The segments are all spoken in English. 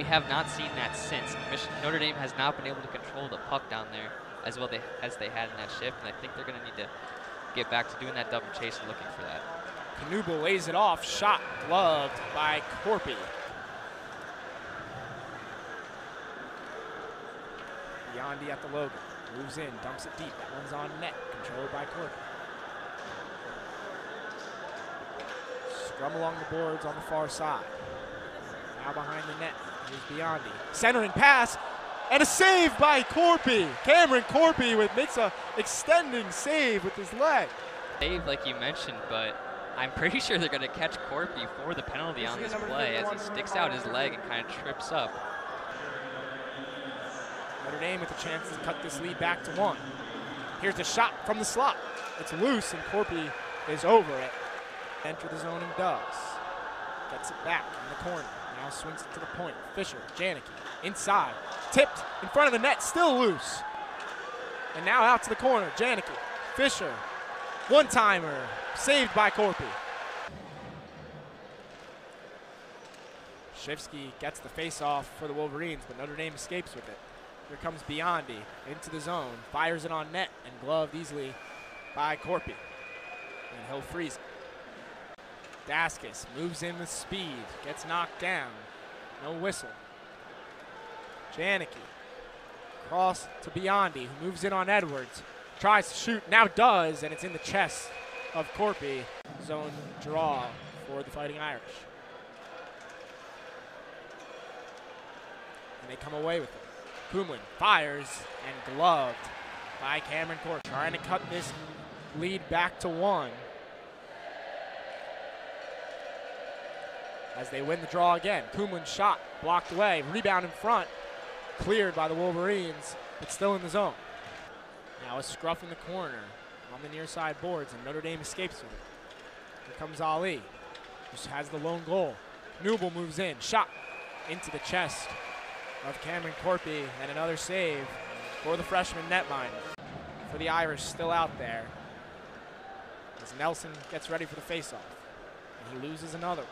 we have not seen that since. Notre Dame has not been able to control the puck down there as well as they had in that shift, and I think they're going to need to get back to doing that double chase and looking for that. Nubel lays it off, shot gloved by Korpi. Yandy at the logo, moves in, dumps it deep. That one's on net, controlled by Korpi. Scrum along the boards on the far side. Now behind the net is Biondi. Centering pass, and a save by Korpi. Cameron Korpi makes a extending save with his leg. Save like you mentioned, but I'm pretty sure they're going to catch Korpi for the penalty on this play as he sticks out his leg and kind of trips up. Notre Dame with a chance to cut this lead back to one. Here's a shot from the slot. It's loose and Korpi is over it. Enter the zone and does. Gets it back in the corner. Now swings it to the point. Fisher, Janicki, inside. Tipped in front of the net, still loose. And now out to the corner, Janicki, Fisher. One-timer, saved by Korpi. Shevsky gets the face-off for the Wolverines, but Notre Dame escapes with it. Here comes Biondi into the zone, fires it on net, and gloved easily by Korpi. And he'll freeze it. Daskis moves in with speed, gets knocked down. No whistle. Janicki, cross to Biondi, who moves in on Edwards. Tries to shoot, now does, and it's in the chest of Korpi. Zone draw for the Fighting Irish. And they come away with it. Pumlin fires and gloved by Cameron Korpi. Trying to cut this lead back to one. As they win the draw again. Pumlin's shot blocked away, rebound in front. Cleared by the Wolverines, but still in the zone. Now a scruff in the corner on the near side boards, and Notre Dame escapes with it. Here comes Ali, who has the lone goal. Nubel moves in, shot into the chest of Cameron Korpi, and another save for the freshman netminder. For the Irish still out there, as Nelson gets ready for the faceoff, and he loses another one.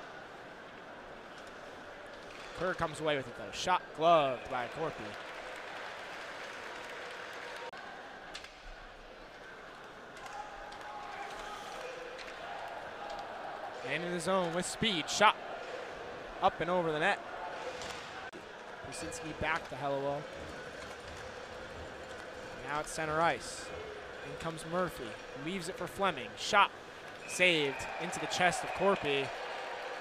Kerr comes away with it though, shot gloved by Korpi. And in the zone with speed, shot up and over the net. Persinski back to Hellowell. Now it's center ice. In comes Murphy, leaves it for Fleming. Shot saved into the chest of Korpi.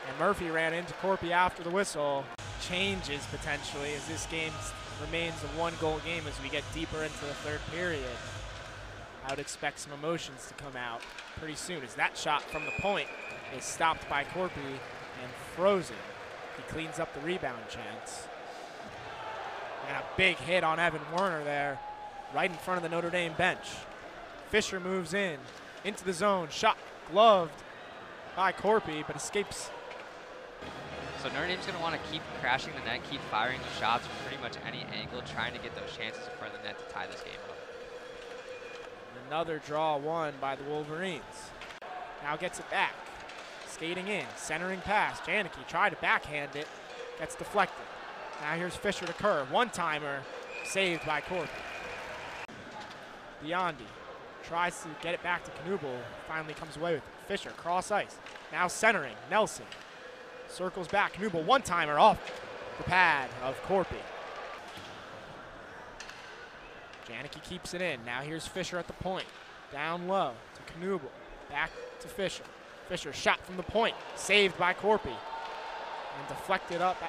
And Murphy ran into Korpi after the whistle. Changes potentially as this game remains a one-goal game as we get deeper into the third period. I would expect some emotions to come out pretty soon as that shot from the point is stopped by Korpi and frozen. He cleans up the rebound chance. And a big hit on Evan Werner there, right in front of the Notre Dame bench. Fisher moves in, into the zone, shot gloved by Korpi, but escapes. So Notre Dame's gonna wanna keep crashing the net, keep firing the shots from pretty much any angle, trying to get those chances in front of the net to tie this game up. Another draw won by the Wolverines. Now gets it back. Skating in, centering pass. Janicki tried to backhand it, gets deflected. Now here's Fisher to Kerr, one-timer, saved by Korpi. Biondi tries to get it back to Nubel, finally comes away with it. Fisher, cross ice, now centering, Nelson. Circles back, Nubel, one-timer off the pad of Korpi. Janicki keeps it in, now here's Fisher at the point. Down low to Nubel, back to Fisher. Fisher shot from the point, saved by Korpi, and deflected up